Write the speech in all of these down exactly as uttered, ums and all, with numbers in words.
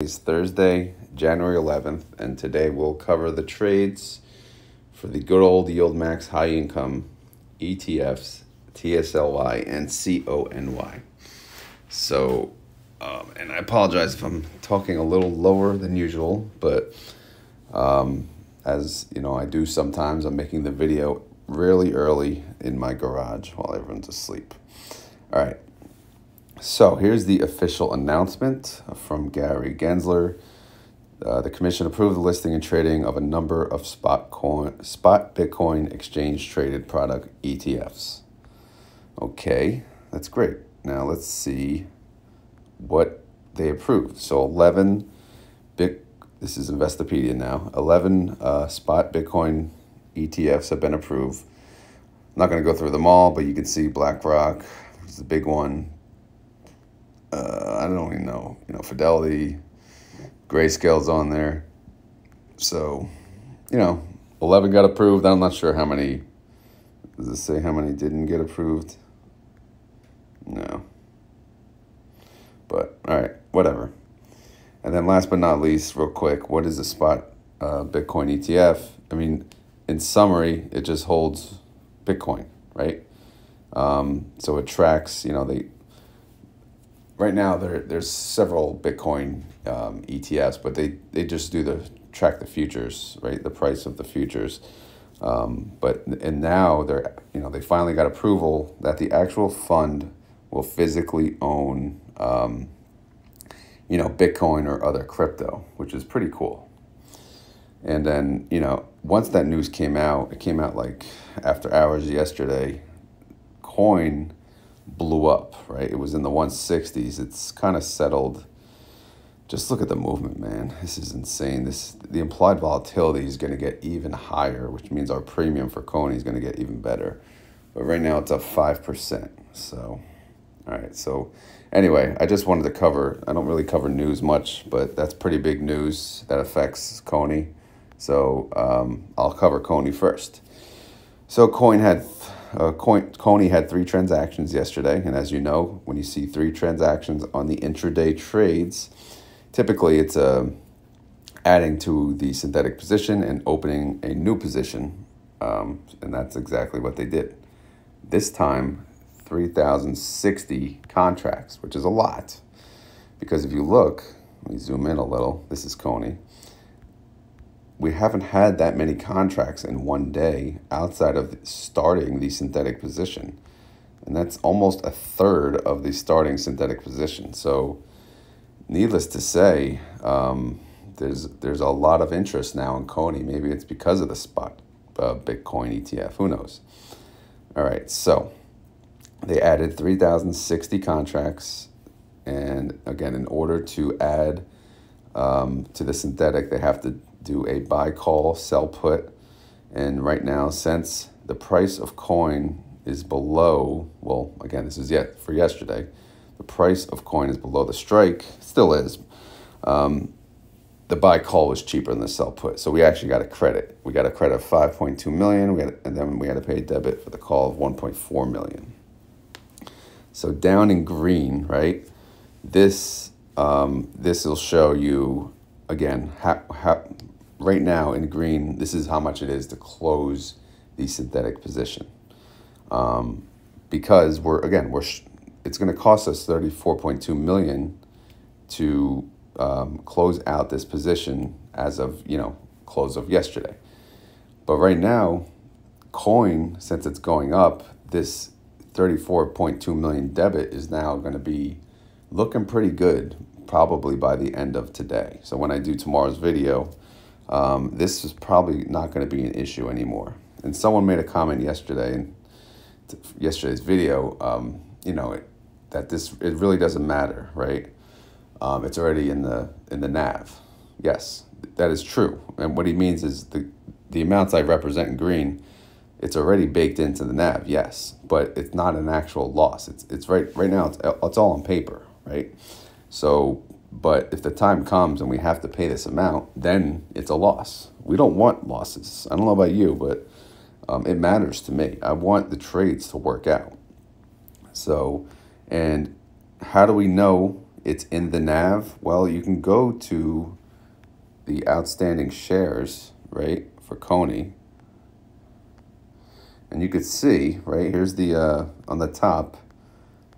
It's Thursday, January eleventh, and today we'll cover the trades for the good old YieldMax High Income E T Fs, T S L Y, and C O N Y. So, um, and I apologize if I'm talking a little lower than usual, but um, as you know, I do sometimes, I'm making the video really early in my garage while everyone's asleep. All right. So here's the official announcement from Gary Gensler. Uh, the commission approved the listing and trading of a number of spot coin, spot Bitcoin exchange traded product E T Fs. Okay, that's great. Now let's see what they approved. So eleven, Bit, this is Investopedia now, eleven uh, spot Bitcoin E T Fs have been approved. I'm not going to go through them all, but you can see BlackRock is the big one. Uh, I don't even know, you know, Fidelity, Grayscale's on there. So, you know, eleven got approved. I'm not sure how many, does it say how many didn't get approved? No. But, all right, whatever. And then last but not least, real quick, what is a spot uh, Bitcoin E T F? I mean, in summary, it just holds Bitcoin, right? Um, so it tracks, you know, they... Right now, there there's several Bitcoin um, E T Fs, but they, they just do the track the futures, right? The price of the futures. Um, but and now they're you know they finally got approval that the actual fund will physically own um, you know Bitcoin or other crypto, which is pretty cool. And then you know once that news came out, it came out like after hours yesterday. Coin blew up, right? It was in the one sixties. It's kind of settled. Just look at the movement, man. This is insane. This the implied volatility is going to get even higher, which means our premium for CONY is going to get even better. But right now it's up five percent. So, all right. So anyway, I just wanted to cover, I don't really cover news much, but that's pretty big news that affects CONY. So um, I'll cover CONY first. So coin had... Uh, CONY had three transactions yesterday, and as you know, when you see three transactions on the intraday trades, typically it's uh, adding to the synthetic position and opening a new position, um, and that's exactly what they did. This time, three thousand sixty contracts, which is a lot, because if you look, let me zoom in a little, this is CONY. We haven't had that many contracts in one day outside of starting the synthetic position. And that's almost a third of the starting synthetic position. So needless to say, um, there's there's a lot of interest now in CONY. Maybe it's because of the spot uh, Bitcoin E T F, who knows? All right, so they added three thousand sixty contracts. And again, in order to add um, to the synthetic, they have to do a buy call, sell put, and right now, since the price of coin is below, well, again, this is yet for yesterday, the price of coin is below the strike, still is, um, the buy call was cheaper than the sell put, so we actually got a credit. We got a credit of five point two million, we had, and then we had to pay a debit for the call of one point four million. So down in green, right, this um, this will show you, again, how, how, right now in green, this is how much it is to close the synthetic position. Um, because we're, again, we're sh it's going to cost us thirty-four point two million dollars to um, close out this position as of, you know, close of yesterday. But right now, coin, since it's going up, this thirty-four point two million dollars debit is now going to be looking pretty good, probably by the end of today. So when I do tomorrow's video, um, this is probably not going to be an issue anymore. And someone made a comment yesterday, in yesterday's video, um, you know, it, that this, it really doesn't matter, right? Um, it's already in the, in the N A V. Yes, that is true. And what he means is the, the amounts I represent in green, it's already baked into the N A V, yes, but it's not an actual loss. It's, it's right, right now, it's, it's all on paper, right? So, but if the time comes and we have to pay this amount, then it's a loss. We don't want losses. I don't know about you, but um, it matters to me. I want the trades to work out. So, and how do we know it's in the N A V, well, you can go to the outstanding shares, right, for CONY. And you could see, right, here's the, uh, on the top,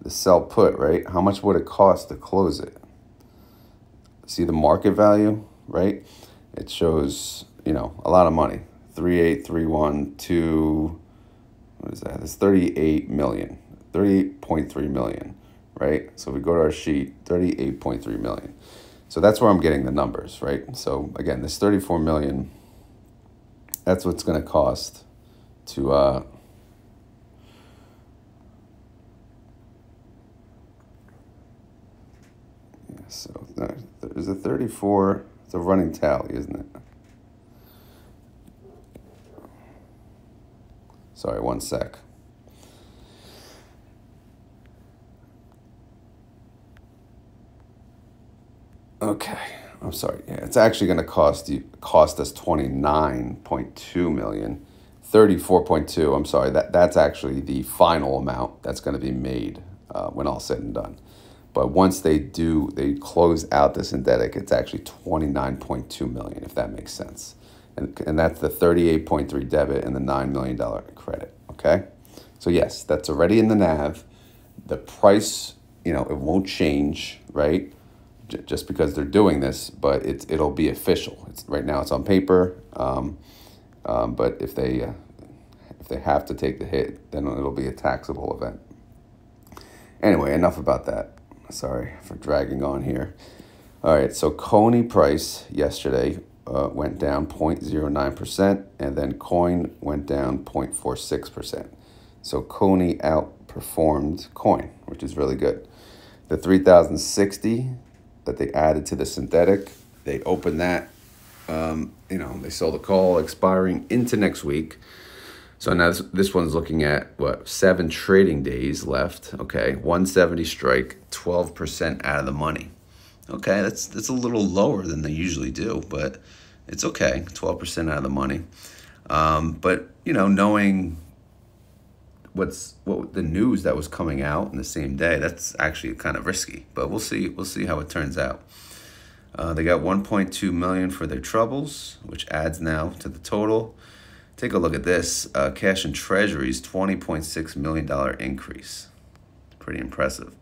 the sell put, right? How much would it cost to close it? See the market value, right? It shows, you know, a lot of money. three eight three one two, what is that? It's thirty-eight million, thirty-eight point three million, right? So we go to our sheet, thirty-eight point three million. So that's where I'm getting the numbers, right? So again, this thirty-four million, that's what's going to cost to, uh, so there's a thirty-four, it's a running tally, isn't it? Sorry, one sec. Okay, I'm sorry. Yeah, it's actually going to cost you cost us twenty-nine point two million, thirty-four point two. I'm sorry. That that's actually the final amount that's going to be made uh, when all said and done. But once they do, they close out the synthetic, it's actually twenty-nine point two million dollars, if that makes sense. And, and that's the thirty-eight point three debit and the nine million dollars credit, okay? So yes, that's already in the N A V. The price, you know, it won't change, right? J just because they're doing this, but it's, it'll be official. It's, right now it's on paper, um, um, but if they, uh, if they have to take the hit, then it'll be a taxable event. Anyway, enough about that. Sorry for dragging on here. All right, so CONY price yesterday uh, went down zero point zero nine percent, and then COIN went down zero point four six percent. So CONY outperformed COIN, which is really good. The three thousand sixty that they added to the synthetic, they opened that, um, you know, they sold the call expiring into next week. So now this, this one's looking at, what, seven trading days left, okay? one seventy strike, twelve percent out of the money. Okay, that's, that's a little lower than they usually do, but it's okay, twelve percent out of the money. Um, but, you know, knowing what's what the news that was coming out on the same day, that's actually kind of risky, but we'll see, we'll see how it turns out. Uh, they got one point two million dollars for their troubles, which adds now to the total. Take a look at this, uh, cash and treasuries, twenty point six million dollars increase. Pretty impressive.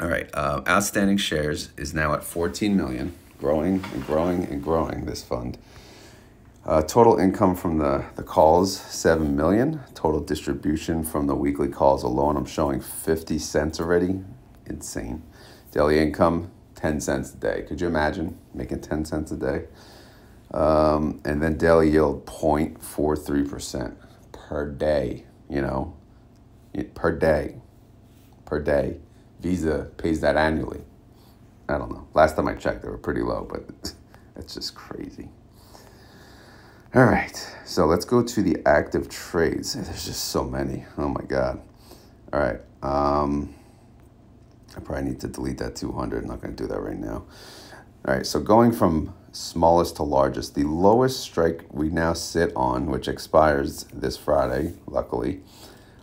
All right, uh, outstanding shares is now at fourteen million dollars, growing and growing and growing, this fund. Uh, total income from the, the calls, seven million dollars. Total distribution from the weekly calls alone, I'm showing fifty cents already. Insane. Daily income, ten cents a day. Could you imagine making ten cents a day? Um, and then daily yield zero point four three percent per day, you know, per day, per day. Visa pays that annually. I don't know. Last time I checked, they were pretty low, but that's just crazy. All right. So let's go to the active trades. There's just so many. Oh my God. All right. Um, I probably need to delete that two hundred. I'm not going to do that right now. All right. So going from smallest to largest, the lowest strike we now sit on, which expires this Friday, luckily,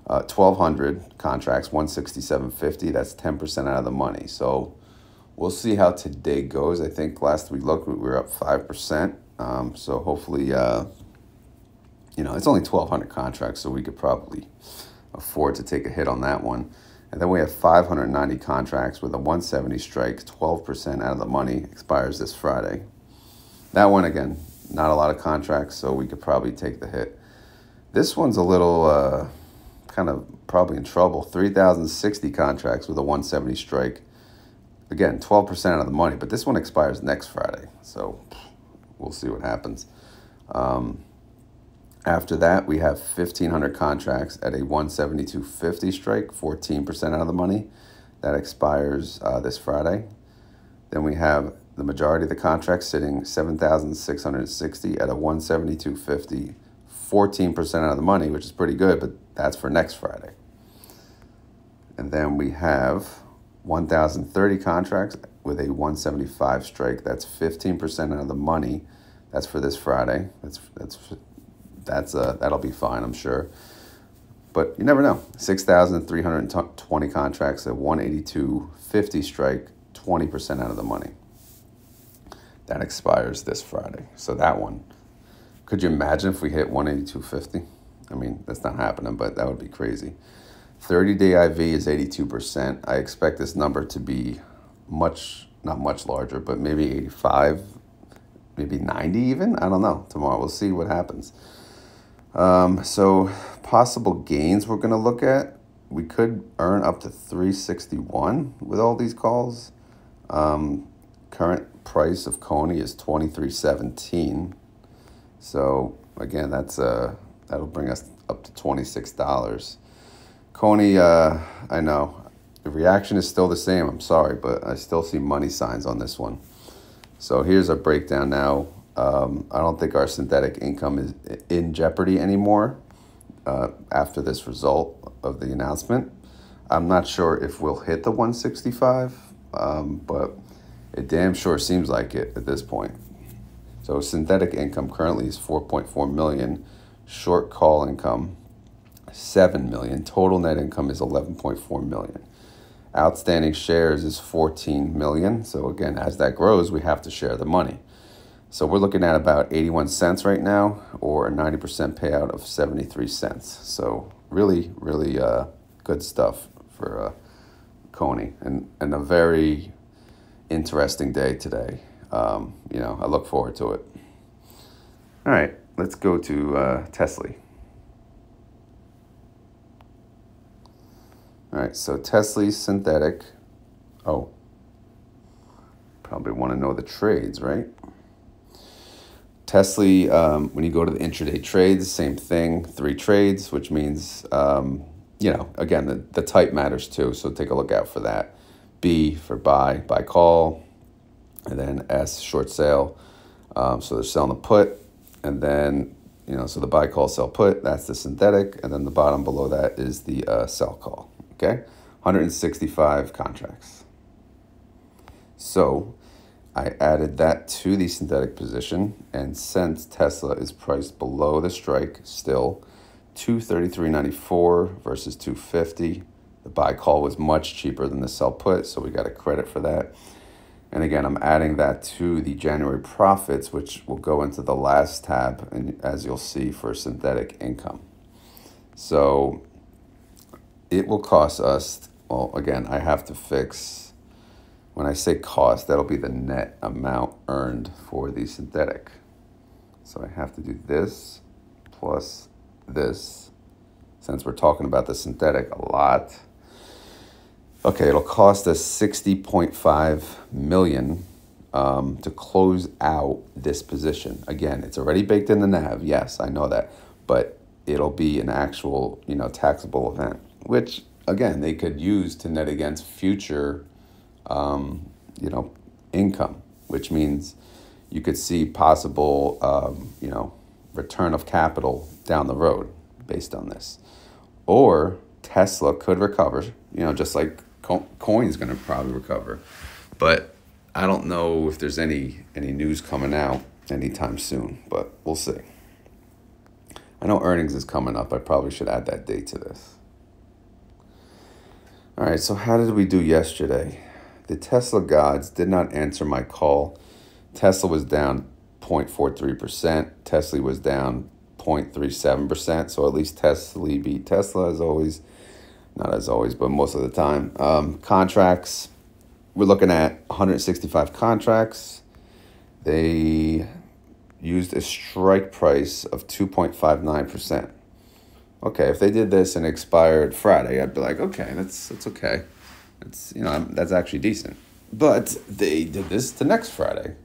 uh, twelve hundred contracts, one sixty-seven fifty, that's ten percent out of the money. So we'll see how today goes. I think last we looked, we were up five percent. Um, so hopefully, uh, you know, it's only twelve hundred contracts, so we could probably afford to take a hit on that one. And then we have five hundred ninety contracts with a one seventy strike, twelve percent out of the money, expires this Friday. That one, again, not a lot of contracts, so we could probably take the hit. This one's a little uh, kind of probably in trouble. three thousand sixty contracts with a one seventy strike. Again, twelve percent out of the money, but this one expires next Friday, so we'll see what happens. Um, after that, we have fifteen hundred contracts at a one seventy-two fifty strike, fourteen percent out of the money. That expires uh, this Friday. Then we have the majority of the contracts sitting seven thousand six hundred sixty at a one seventy-two fifty, fourteen percent out of the money, which is pretty good, but that's for next Friday. And then we have one thousand thirty contracts with a one seventy-five strike. That's fifteen percent out of the money. That's for this Friday. That's that's that's uh that'll be fine, I'm sure. But you never know. six thousand three hundred twenty contracts at one eighty-two fifty strike, twenty percent out of the money. That expires this Friday. So that one, could you imagine if we hit one eighty-two fifty? I mean, that's not happening, but that would be crazy. thirty-day I V is eighty-two percent. I expect this number to be much, not much larger, but maybe eighty-five, maybe ninety even. I don't know. Tomorrow we'll see what happens. Um, so possible gains we're going to look at. We could earn up to three sixty-one with all these calls. Um, current price of CONY is twenty-three seventeen. So again, that's uh, that'll bring us up to twenty-six dollars. CONY, uh, I know, the reaction is still the same. I'm sorry, but I still see money signs on this one. So here's a breakdown now. Um, I don't think our synthetic income is in jeopardy anymore uh, after this result of the announcement. I'm not sure if we'll hit the one sixty-five, um, but it damn sure seems like it at this point. So synthetic income currently is four point four million dollars, short call income seven million dollars, total net income is eleven point four million dollars. Outstanding shares is fourteen million dollars. So again, as that grows, we have to share the money. So we're looking at about eighty-one cents right now, or a ninety percent payout of seventy-three cents. So really, really uh, good stuff for uh, CONY, and, and a very interesting day today. Um, you know, I look forward to it. All right, let's go to uh, T S L Y. All right, so T S L Y synthetic. Oh, probably want to know the trades, right? T S L Y, um, when you go to the intraday trades, same thing, three trades, which means, um, you know, again, the, the type matters too. So take a look out for that. B for buy, buy call, and then S, short sale. Um, so they're selling the put, and then, you know, so the buy call, sell put, that's the synthetic. And then the bottom below that is the uh, sell call, okay? one hundred sixty-five contracts. So I added that to the synthetic position, and since Tesla is priced below the strike still, two thirty-three ninety-four versus two fifty, the buy call was much cheaper than the sell put, so we got a credit for that. And again, I'm adding that to the January profits, which will go into the last tab, and as you'll see, for synthetic income. So it will cost us, well, again, I have to fix, when I say cost, that'll be the net amount earned for the synthetic. So I have to do this plus this, since we're talking about the synthetic a lot. Okay, it'll cost us sixty point five million dollars um, to close out this position. Again, it's already baked in the N A V. Yes, I know that, but it'll be an actual, you know, taxable event, which again, they could use to net against future Um, you know, income, which means you could see possible, um, you know, return of capital down the road based on this. Or Tesla could recover, you know, just like co CONY's going to probably recover. But I don't know if there's any, any news coming out anytime soon, but we'll see. I know earnings is coming up. I probably should add that date to this. All right, so how did we do yesterday? The Tesla gods did not answer my call. Tesla was down zero point four three percent. T S L Y was down zero point three seven percent. So at least T S L Y beat Tesla as always. Not as always, but most of the time. Um, contracts, we're looking at one hundred sixty-five contracts. They used a strike price of two point five nine percent. Okay, if they did this and expired Friday, I'd be like, okay, that's, that's okay. It's, you know, that's actually decent. But they did this to next Friday.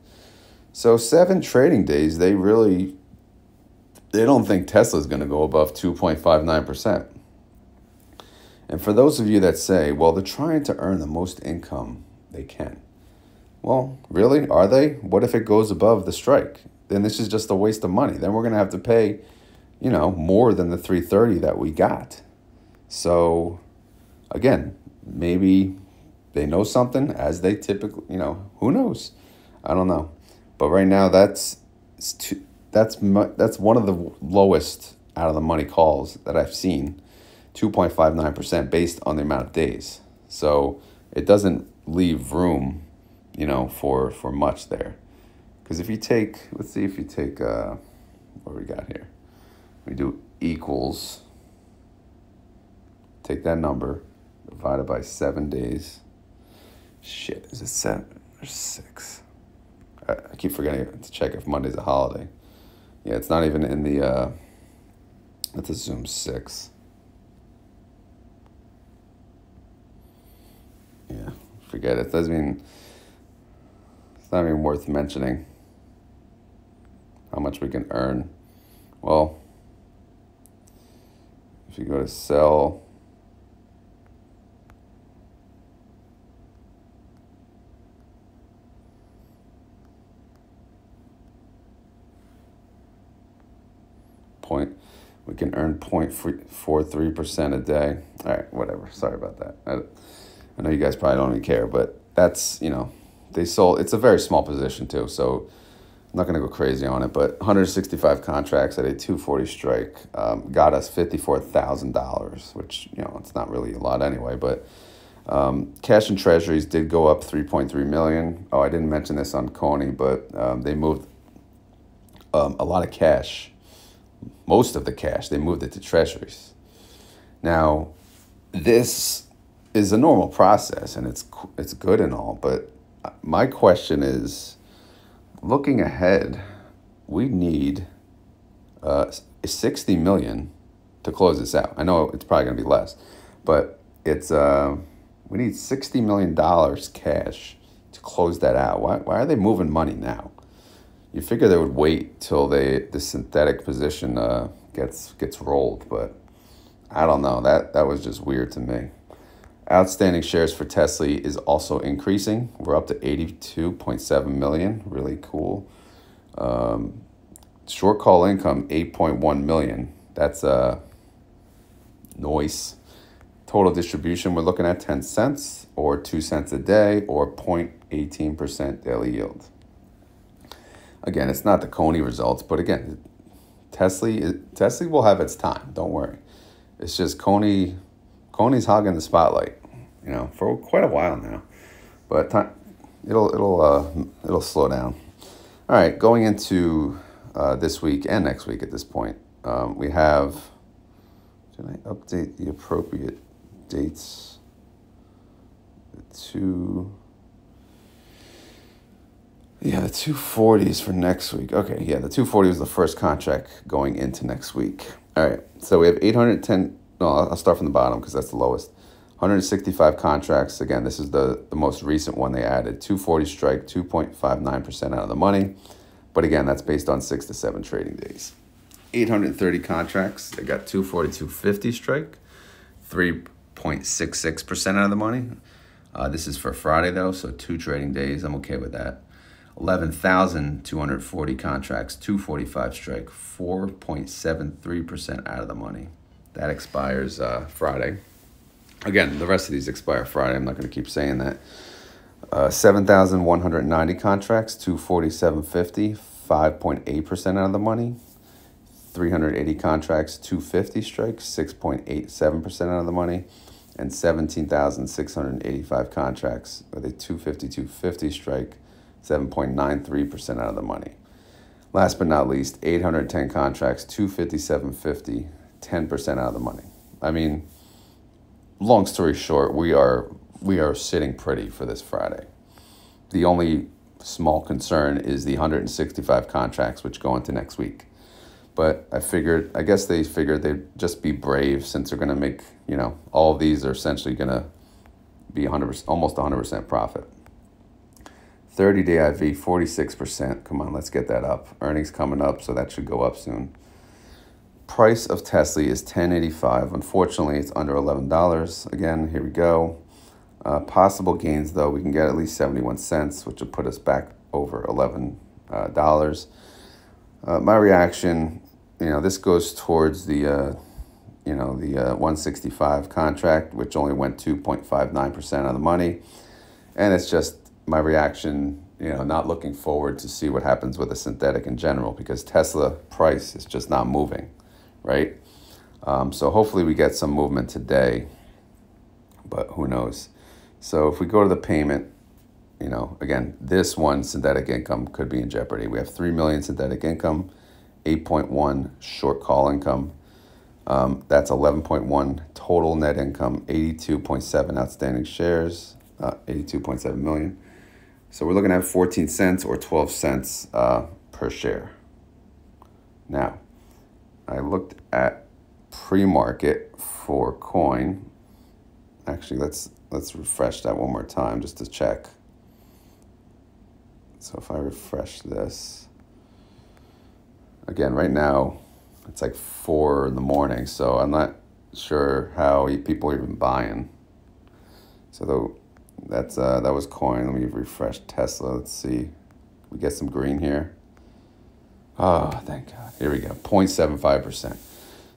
So seven trading days, they really, they don't think Tesla's going to go above two point five nine percent. And for those of you that say, well, they're trying to earn the most income they can. Well, really? Are they? What if it goes above the strike? Then this is just a waste of money. Then we're going to have to pay, you know, more than the three thirty that we got. So, again, maybe they know something, as they typically, you know, who knows? I don't know. But right now, that's too, that's that's one of the lowest out of the money calls that I've seen two point five nine percent based on the amount of days. So it doesn't leave room, you know, for, for much there. Because if you take, let's see if you take, uh, what we got here? We do equals, take that number, divided by seven days. Shit, is it seven or six? I, I keep forgetting to check if Monday's a holiday. Yeah, it's not even in the, uh, let's assume six. Yeah, forget it. Doesn't mean, it's not even worth mentioning how much we can earn. Well, if you go to sell, point, we can earn zero point four three percent a day. All right, whatever. Sorry about that. I, I know you guys probably don't even care, but that's, you know, they sold, it's a very small position too, so I'm not going to go crazy on it, but one hundred sixty-five contracts at a two forty strike um, got us fifty-four thousand dollars, which, you know, it's not really a lot anyway, but um, cash and treasuries did go up three point three million dollars. Oh, I didn't mention this on CONY, but um, they moved um, a lot of cash, most of the cash, they moved it to treasuries. Now, this is a normal process, and it's it's good and all, but my question is, looking ahead, we need uh, sixty million dollars to close this out. I know it's probably going to be less, but it's uh, we need sixty million dollars cash to close that out. Why, why are they moving money now? You figure they would wait till they the synthetic position uh, gets gets rolled, but I don't know. That, that was just weird to me. Outstanding shares for T S L Y is also increasing. We're up to eighty-two point seven million. Really cool. Um, short call income, eight point one million. That's uh, noise. Total distribution, we're looking at ten cents or two cents a day or zero point one eight percent daily yield. Again, it's not the CONY results, but again, T S L Y, T S L Y will have its time. Don't worry. It's just CONY... CONY's hogging the spotlight, you know, for quite a while now, but time, it'll it'll uh, it'll slow down. All right, going into uh, this week and next week at this point, um, we have. Did I update the appropriate dates? The two. Yeah, the two forties for next week. Okay, yeah, the two forty was the first contract going into next week. All right, so we have eight hundred ten. No, I'll start from the bottom because that's the lowest. one hundred sixty-five contracts. Again, this is the, the most recent one they added. two forty strike, two point five nine percent out of the money. But again, that's based on six to seven trading days. eight hundred thirty contracts. They got two forty, two fifty strike, three point six six percent out of the money. Uh, this is for Friday, though, so two trading days. I'm okay with that. eleven thousand two hundred forty contracts, two forty-five strike, four point seven three percent out of the money. That expires uh, Friday. Again, the rest of these expire Friday. I'm not going to keep saying that. Uh, seven thousand one hundred ninety contracts, two forty-seven fifty, five point eight percent out of the money. three hundred eighty contracts, two fifty strikes, six point eight seven percent out of the money. And seventeen thousand six hundred eighty-five contracts with a two fifty, two fifty strike, seven point nine three percent out of the money. Last but not least, eight hundred ten contracts, two fifty, seven fifty. ten percent out of the money. I mean, long story short, we are we are sitting pretty for this Friday. The only small concern is the one hundred sixty-five contracts which go into next week. But I figured, I guess they figured they'd just be brave since they're going to make, you know, all of these are essentially going to be one hundred percent, almost one hundred percent profit. thirty-day I V, forty-six percent. Come on, let's get that up. Earnings coming up, so that should go up soon. Price of T S L Y is ten eighty-five. Unfortunately, it's under eleven dollars. Again, here we go. Uh, possible gains, though, we can get at least seventy-one cents, which will put us back over eleven dollars. Uh, my reaction, you know, this goes towards the, uh, you know, the uh, one sixty-five contract, which only went two point five nine percent of the money. And it's just my reaction, you know, not looking forward to see what happens with a synthetic in general because Tesla price is just not moving. Right? Um, so hopefully we get some movement today, but who knows? So if we go to the payment, you know, again, this one, synthetic income could be in jeopardy. We have three million synthetic income, eight point one short call income. Um, that's eleven point one total net income, eighty-two point seven outstanding shares, uh, eighty-two point seven million. So we're looking at fourteen cents or twelve cents uh, per share. Now, I looked at pre-market for coin. Actually, let's let's refresh that one more time just to check. So if I refresh this, again, right now, it's like four in the morning, so I'm not sure how people are even buying. So though that's uh that was coin. Let me refresh Tesla. Let's see. We get some green here. Oh, thank God. Here we go. zero point seven five percent.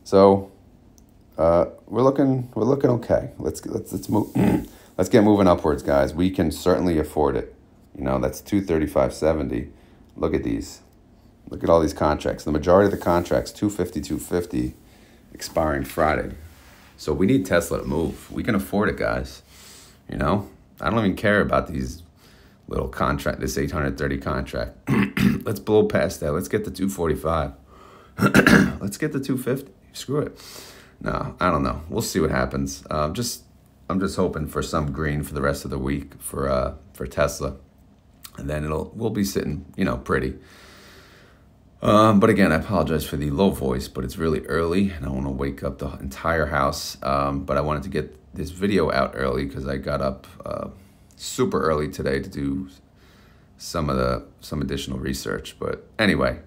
So uh we're looking we're looking okay. Let's let's let's move let's get moving upwards, guys. We can certainly afford it. You know, that's two thirty-five seventy. Look at these. Look at all these contracts. The majority of the contracts, two fifty, two fifty, expiring Friday. So we need Tesla to move. We can afford it, guys. You know, I don't even care about these little contract, this eight hundred thirty contract. Let's blow past that. Let's get the two forty-five. Let's get the two fifty. Screw it. No, I don't know. We'll see what happens. Um, just, I'm just hoping for some green for the rest of the week for uh for Tesla, and then it'll we'll be sitting, you know, pretty. Um, but again, I apologize for the low voice, but it's really early and I want to wake up the entire house. Um, but I wanted to get this video out early because I got up uh, super early today to do some of the some additional research. But anyway,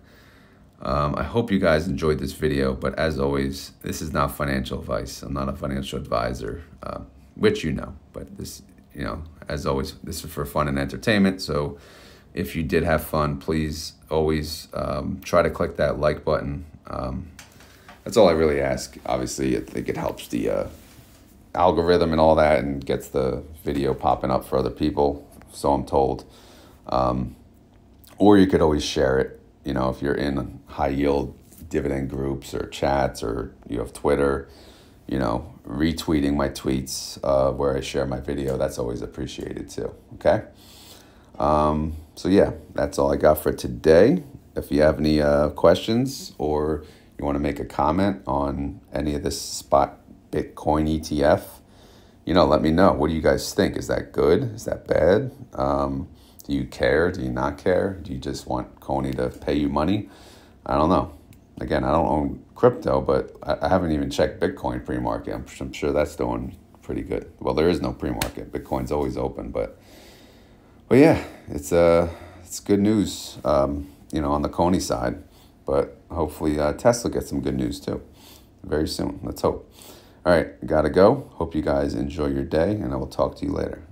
um, I hope you guys enjoyed this video. But as always, this is not financial advice. I'm not a financial advisor, uh, which you know. But this, you know, as always, this is for fun and entertainment. So if you did have fun, please always um, try to click that like button. Um, that's all I really ask. Obviously, I think it helps the uh, algorithm and all that and gets the video popping up for other people, so I'm told. Um, or you could always share it, you know, if you're in high-yield dividend groups or chats or you have Twitter, you know, retweeting my tweets uh, where I share my video. That's always appreciated too, okay? Um, so yeah, that's all I got for today. If you have any uh, questions or you want to make a comment on any of this spot Bitcoin E T F, you know, let me know. What do you guys think? Is that good? Is that bad? Um, do you care? Do you not care? Do you just want CONY to pay you money? I don't know. Again, I don't own crypto, but I, I haven't even checked Bitcoin pre-market. I'm, I'm sure that's doing pretty good. Well, there is no pre-market. Bitcoin's always open, but... But yeah, it's uh, it's good news, um, you know, on the CONY side. But hopefully uh, Tesla gets some good news too, very soon. Let's hope. All right, gotta go. Hope you guys enjoy your day, and I will talk to you later.